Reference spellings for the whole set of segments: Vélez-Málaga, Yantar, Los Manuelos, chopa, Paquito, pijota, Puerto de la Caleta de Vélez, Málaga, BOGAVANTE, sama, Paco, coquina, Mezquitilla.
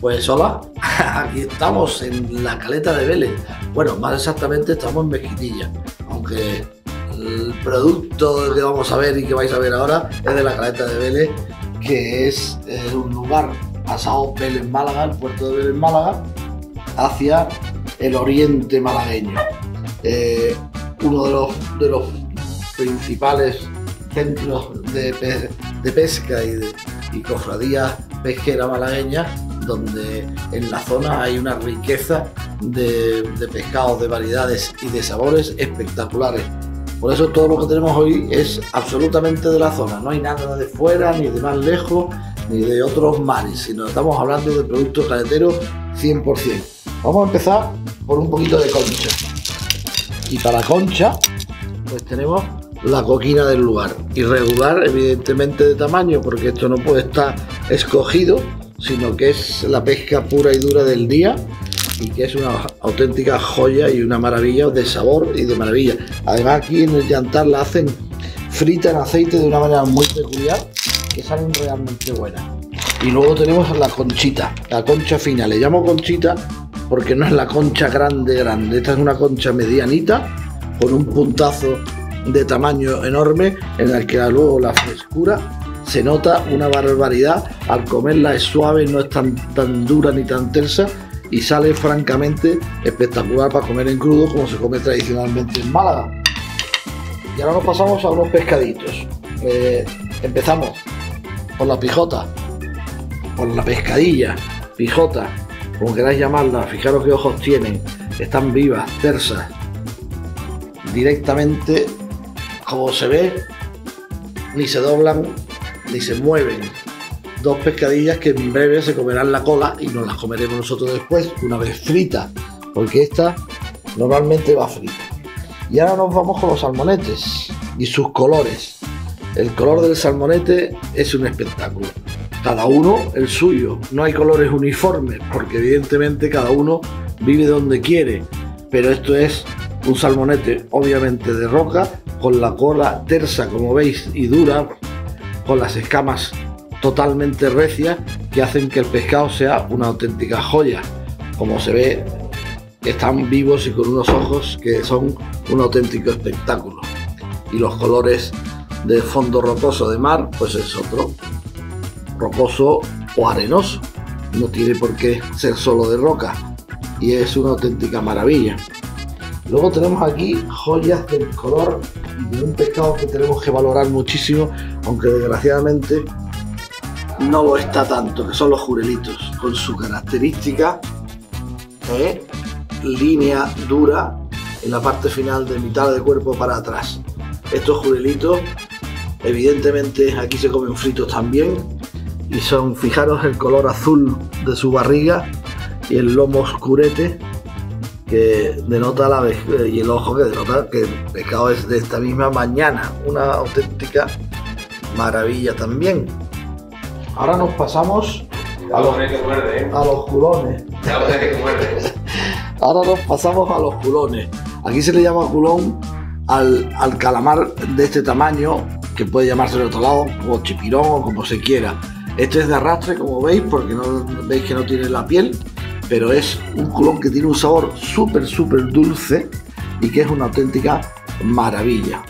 Pues hola, aquí estamos en la Caleta de Vélez. Bueno, más exactamente estamos en Mezquitilla, aunque el producto que vamos a ver y que vais a ver ahora es de la Caleta de Vélez, que es un lugar pasado Vélez-Málaga, el puerto de Vélez-Málaga, hacia el oriente malagueño. Uno de los principales centros de pesca y cofradías pesqueras malagueñas, donde en la zona hay una riqueza de pescados, de variedades y de sabores espectaculares. Por eso todo lo que tenemos hoy es absolutamente de la zona, no hay nada de fuera, ni de más lejos, ni de otros mares, sino estamos hablando de productos caleteros 100%. Vamos a empezar por un poquito de concha. Y para concha, pues tenemos la coquina del lugar. Irregular, evidentemente, de tamaño, porque esto no puede estar escogido, sino que es la pesca pura y dura del día, y que es una auténtica joya y una maravilla de sabor y de maravilla. Además, aquí en el Yantar la hacen frita en aceite de una manera muy peculiar, que salen realmente buenas. Y luego tenemos la conchita, la concha fina. Le llamo conchita porque no es la concha grande, esta es una concha medianita con un puntazo de tamaño enorme, en el que luego la frescura se nota una barbaridad. Al comerla es suave, no es tan dura ni tan tersa, y sale francamente espectacular para comer en crudo, como se come tradicionalmente en Málaga. Y ahora nos pasamos a unos pescaditos. Empezamos por la pijota, por la pescadilla, pijota, como queráis llamarla. Fijaros qué ojos tienen, están vivas, tersas, directamente como se ve, ni se doblan ni se mueven. Dos pescadillas que en breve se comerán la cola y nos las comeremos nosotros después, una vez frita, porque esta normalmente va frita. Y ahora nos vamos con los salmonetes y sus colores. El color del salmonete es un espectáculo, cada uno el suyo. No hay colores uniformes, porque evidentemente cada uno vive donde quiere, pero esto es un salmonete obviamente de roca, con la cola tersa, como veis, y dura, con las escamas totalmente recias, que hacen que el pescado sea una auténtica joya. Como se ve, están vivos y con unos ojos que son un auténtico espectáculo. Y los colores de fondo rocoso de mar, pues es otro, rocoso o arenoso, no tiene por qué ser solo de roca, y es una auténtica maravilla. Luego tenemos aquí joyas del color de un pescado que tenemos que valorar muchísimo, aunque desgraciadamente no lo está tanto, que son los jurelitos, con su característica línea dura en la parte final de mitad de cuerpo para atrás. Estos jurelitos, evidentemente, aquí se comen fritos también, y son, fijaros, el color azul de su barriga y el lomo oscurete, que denota y el ojo, que denota que el pescado es de esta misma mañana. Una auténtica maravilla también. Ahora nos pasamos a los culones. Ahora nos pasamos a los culones. Aquí se le llama culón al calamar de este tamaño, que puede llamarse de otro lado, o chipirón, o como se quiera. Este es de arrastre, como veis, porque no veis que no tiene la piel, pero es un culón que tiene un sabor súper dulce y que es una auténtica maravilla.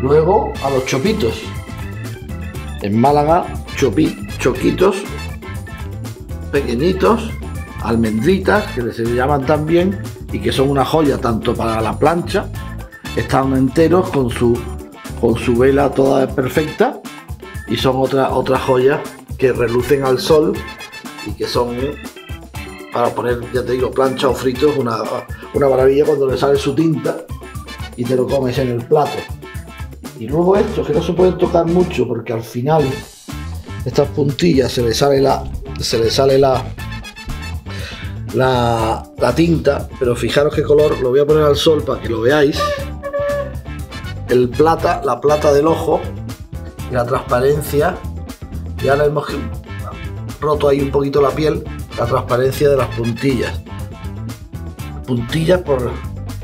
Luego a los chopitos. En Málaga, choquitos pequeñitos, almendritas, que se le llaman también, y que son una joya tanto para la plancha. Están enteros con su vela toda perfecta, y son otra joya que relucen al sol, y que son para poner, ya te digo, plancha o fritos, una maravilla cuando le sale su tinta y te lo comes en el plato. Y luego estos, que no se pueden tocar mucho, porque al final estas puntillas se le sale la tinta, pero fijaros qué color. Lo voy a poner al sol para que lo veáis, la plata del ojo y la transparencia. Ya la hemos roto ahí un poquito la piel, la transparencia de las puntillas por,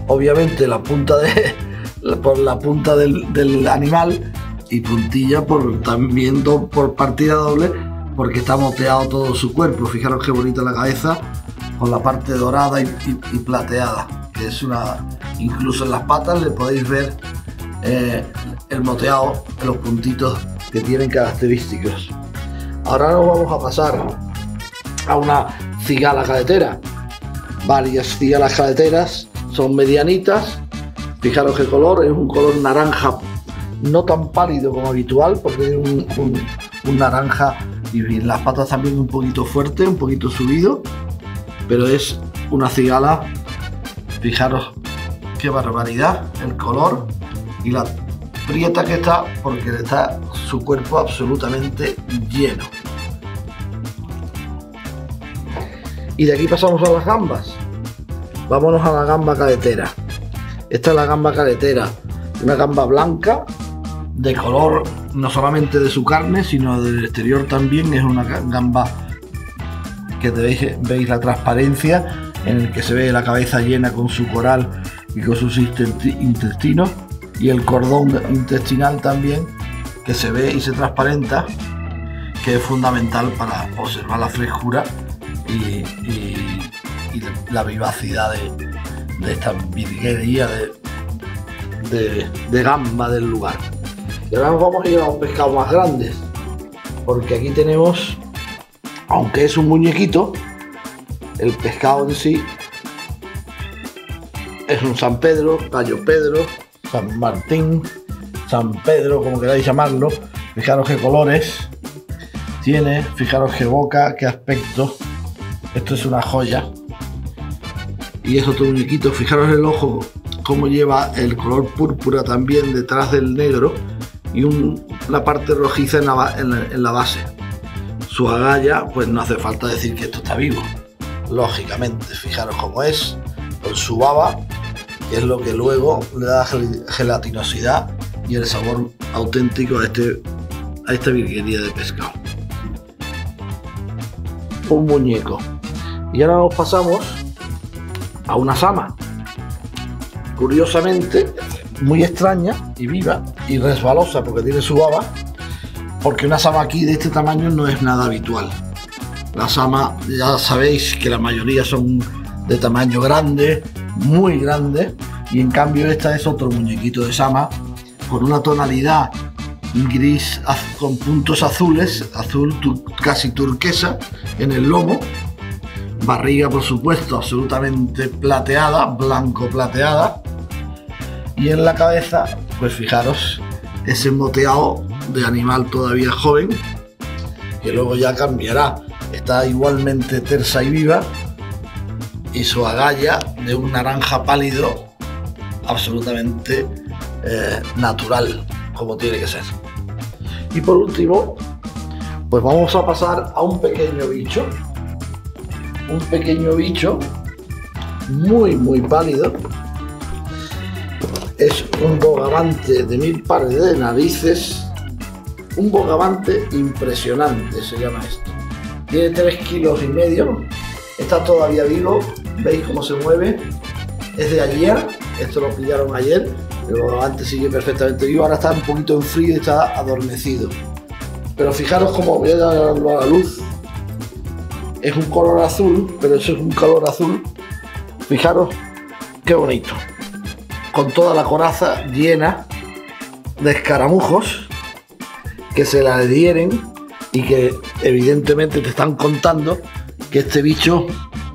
obviamente, la punta del animal, y puntilla por también por partida doble porque está moteado todo su cuerpo. Fijaros qué bonita la cabeza con la parte dorada y plateada, que es una... Incluso en las patas le podéis ver el moteado, los puntitos que tienen característicos. Ahora nos vamos a pasar a una cigala caletera. Varias cigalas caleteras, son medianitas. Fijaros qué color, es un color naranja, no tan pálido como habitual, porque es un naranja, y las patas también un poquito fuerte, un poquito subido, pero es una cigala. Fijaros qué barbaridad el color y la prieta que está, porque está su cuerpo absolutamente lleno. Y de aquí pasamos a las gambas. Vámonos a la gamba caletera. Esta es la gamba caletera, una gamba blanca de color, no solamente de su carne sino del exterior también. Es una gamba que veis la transparencia en el que se ve la cabeza llena con su coral y con sus intestinos, y el cordón intestinal también, que se ve y se transparenta, que es fundamental para observar la frescura y la vivacidad de esta virguería de gamba del lugar. Y ahora nos vamos a ir a los pescados más grandes, porque aquí tenemos, aunque es un muñequito, el pescado en sí es un San Pedro, Gallo Pedro, San Martín, San Pedro, como queráis llamarlo. Fijaros qué colores tiene, fijaros qué boca, qué aspecto. Esto es una joya. Y es otro muñequito. Fijaros el ojo, cómo lleva el color púrpura también detrás del negro, y la parte rojiza en la base. Su agalla, pues no hace falta decir que esto está vivo, lógicamente. Fijaros cómo es, con su baba, que es lo que luego le da gelatinosidad y el sabor auténtico a esta virguería de pescado. Un muñeco. Y ahora nos pasamos a una sama, curiosamente muy extraña y viva y resbalosa, porque tiene su baba, porque una sama aquí de este tamaño no es nada habitual. La sama, ya sabéis que la mayoría son de tamaño grande, muy grande, y en cambio esta es otro muñequito de sama con una tonalidad gris con puntos azules, azul casi turquesa en el lomo, barriga por supuesto absolutamente plateada, blanco plateada, y en la cabeza, pues fijaros ese moteado de animal todavía joven, que luego ya cambiará. Está igualmente tersa y viva, y su agalla de un naranja pálido absolutamente natural, como tiene que ser. Y por último, pues vamos a pasar a un pequeño bicho muy muy pálido. Es un bogavante de 1000 pares de narices, un bogavante impresionante se llama esto. Tiene 3,5 kilos. Está todavía vivo, veis cómo se mueve, es de ayer, esto lo pillaron ayer, pero antes sigue perfectamente vivo. Ahora está un poquito en frío y está adormecido, pero fijaros cómo voy a darlo a la luz. Es un color azul, pero eso es un color azul, fijaros qué bonito, con toda la coraza llena de escaramujos que se la adhieren y que evidentemente te están contando que este bicho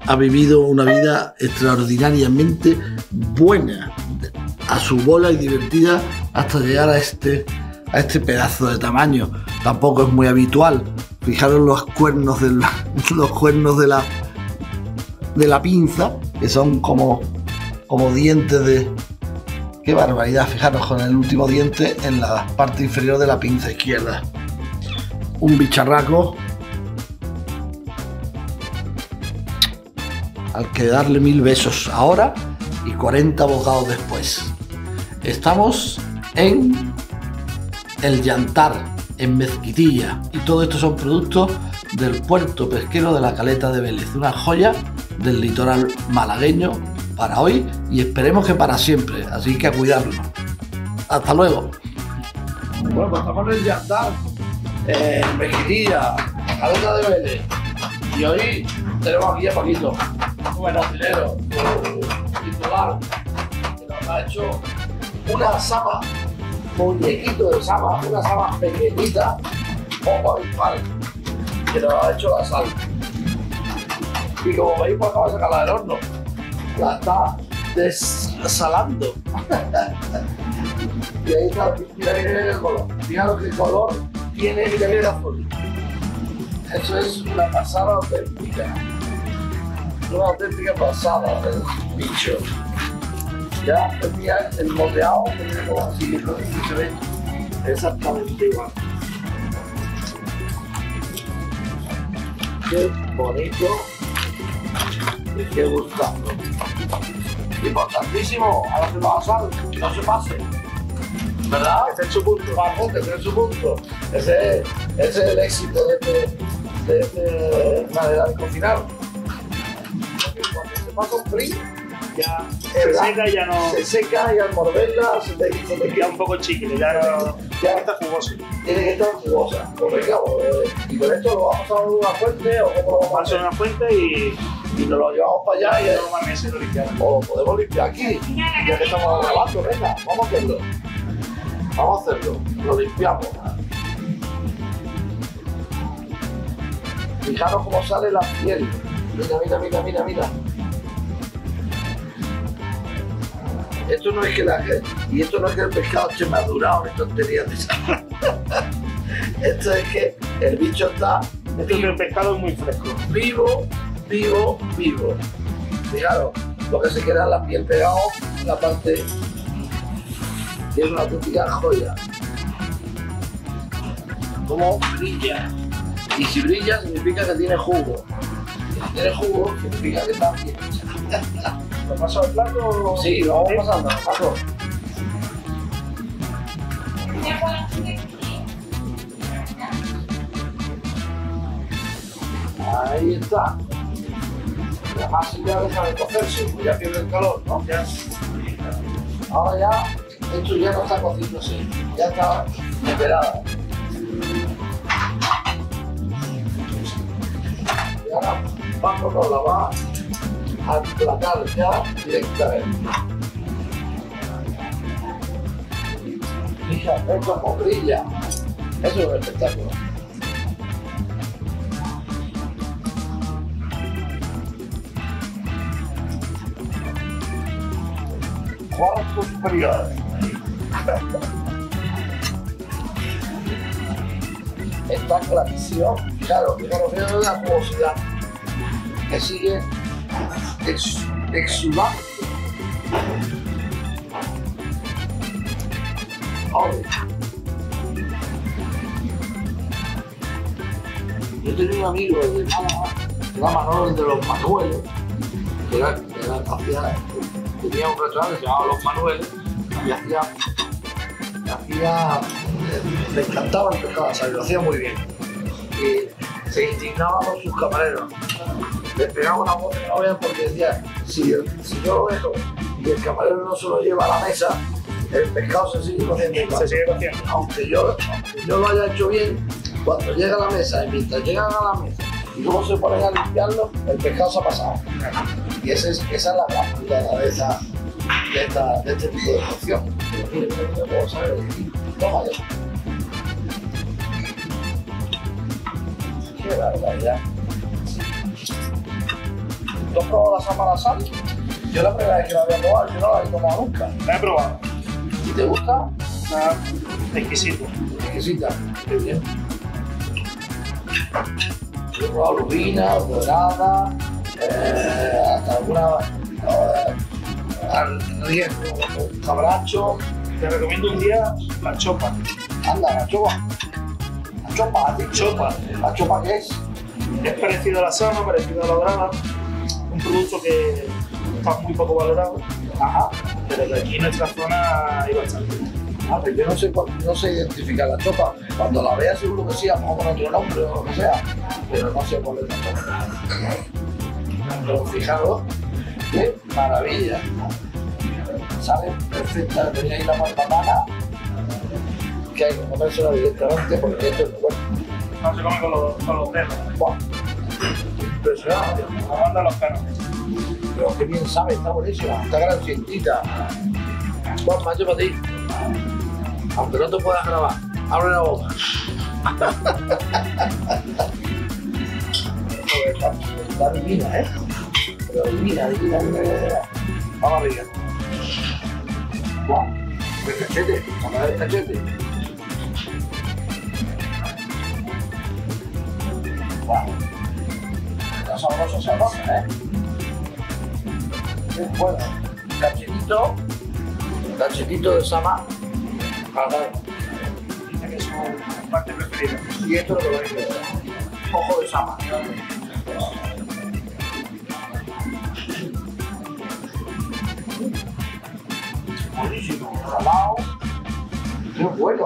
ha vivido una vida extraordinariamente buena, a su bola y divertida, hasta llegar a este pedazo de tamaño. Tampoco es muy habitual. Fijaros los cuernos de la pinza, que son como dientes de... ¡Qué barbaridad! Fijaros con el último diente en la parte inferior de la pinza izquierda. Un bicharraco al que darle 1000 besos ahora y 40 bocados después. Estamos en el Yantar, en Mezquitilla, y todo esto son productos del puerto pesquero de la Caleta de Vélez, una joya del litoral malagueño para hoy y esperemos que para siempre, así que a cuidarlo. Hasta luego. Bueno, pues estamos en el Yantar, Mezquitilla, Caleta de Vélez. Y hoy tenemos aquí a Paquito, un buen asilero, un titular, que nos ha hecho una sama, muñequito de sama, una sama pequeñita, bomba virtual, que nos ha hecho la sal. Y como veis, pues acaba de sacarla del horno. La está desalando. Y ahí está, mira que tiene el color. Mira lo que el color tiene, mira que el azul. Eso es una pasada auténtica. Una auténtica pasada del bicho. Ya, mira el moldeado, mira como así, se ve exactamente igual. Qué bonito. Y qué gustazo. Importantísimo, ahora se va a sal, no se pase. ¿Verdad? Ese es su punto. Vamos, ese es su punto. Ese es el éxito de esta manera de cocinar. Porque cuando se pasa un frío, ya se seca y ya no. Se seca y al morderla se te queda un poco chicle, ya está jugosa. Tiene que estar jugosa. Y con esto lo vamos a una fuente o como lo vamos a hacer una fuente y nos lo llevamos para allá y no más meses lo limpiamos. O podemos limpiar aquí, ya que estamos grabando, venga, vamos a hacerlo. Vamos a hacerlo, lo limpiamos. Fijaros cómo sale la piel. Mira. Esto no es que el pescado esté madurado, esto tonterías de sal. Esto es que el bicho está. Esto es que el pescado es muy fresco. Vivo. Fijaros, lo que se queda la piel pegada, la parte. Y es una auténtica joya. Como brilla. Y si brilla significa que tiene jugo. Y si tiene jugo significa que está bien hecha. ¿Lo paso al plato? Sí, lo vamos pasando, Paco. Ahí está. La masa ya deja de cocerse, pues ya pierde el calor, ¿no? Ya. Ahora ya. Esto ya no está cocido, sí, ya está esperada. Y ahora Paco nos la va a emplatar ya directamente. Fíjate cómo brilla. Eso es un espectáculo. Cuartos fríos. Está clarísimo, claro, la jugosidad que sigue exudando. Yo tenía un amigo de Málaga, que era Manuel de Los Manuelos, tenía un restaurante que se llamaba Los Manuelos y hacía le encantaba el pescado, o sea, lo hacía muy bien. Y se indignaba con sus camareros. Le pegaba una voz de novia porque decía, si yo lo dejo y el camarero no se lo lleva a la mesa, el pescado se sigue cociendo. Aunque yo lo haya hecho bien, cuando llega a la mesa y mientras llegan a la mesa y luego se ponen a limpiarlo, el pescado se ha pasado. Y esa es la gran de este tipo de cocción. Qué barbaridad. ¿Tú has probado la sama a la sal? Yo la primera vez que la voy a probar, yo no la he tomado nunca. La he probado. ¿Y te gusta? Nada, exquisito. Exquisita, qué bien. Yo he probado lubina, dorada, hasta alguna. Al riesgo, cabracho. Te recomiendo un día la chopa. Anda, la chopa. La chopa, ¿la chopa? ¿La chopa qué es? Es parecido a la sama, parecido a la dorada. Un producto que está muy poco valorado. Ajá. Pero que aquí en nuestra zona hay bastante. Ah, pero yo no sé identificar la chopa. Cuando la vea seguro que sí, a lo mejor con otro nombre o lo que sea. Pero no sé cuál es la chopa. Pero fijaros. ¡Qué maravilla! Sale perfecta, tenía ahí la más banana, que hay que comérsela directamente porque esto es bueno. No se come con los dedos. ¡Buah! Impresionante. Vamos a mandar los perros. Pero qué bien sabe, está buenísima. Está grasientita. Buah, macho, para ti. Aunque no te puedas grabar, abre la boca. Está divina, ¿eh? Pero divina. Vamos arriba. ¡Buah! El cachete, vamos a ver el cachete. ¡Buah! Está sabroso, ¿eh? Es bueno. Cachetito de Sama. Dice que es su parte preferida. Y esto es lo que voy a hacer. Ojo de Sama. Buenísimo, ralado. ¡Qué bueno!